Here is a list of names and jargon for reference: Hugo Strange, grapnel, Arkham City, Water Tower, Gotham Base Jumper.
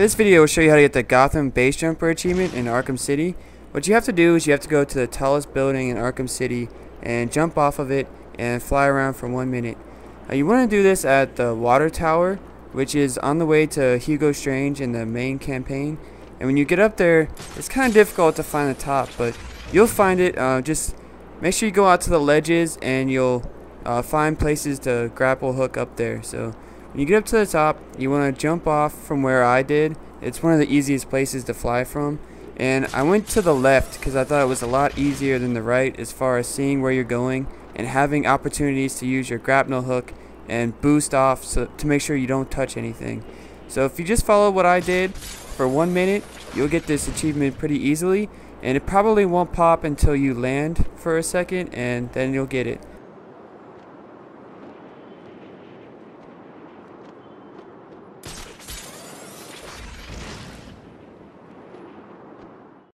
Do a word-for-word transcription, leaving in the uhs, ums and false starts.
So this video will show you how to get the Gotham Base Jumper achievement in Arkham City. What you have to do is you have to go to the tallest building in Arkham City and jump off of it and fly around for one minute. Now you want to do this at the Water Tower, which is on the way to Hugo Strange in the main campaign. And when you get up there, it's kind of difficult to find the top, but you'll find it. Uh, just make sure you go out to the ledges and you'll uh, find places to grapple hook up there. So when you get up to the top, you want to jump off from where I did. It's one of the easiest places to fly from. And I went to the left because I thought it was a lot easier than the right as far as seeing where you're going and having opportunities to use your grapnel hook and boost off so, to make sure you don't touch anything. So if you just follow what I did for one minute, you'll get this achievement pretty easily. And it probably won't pop until you land for a second, and then you'll get it.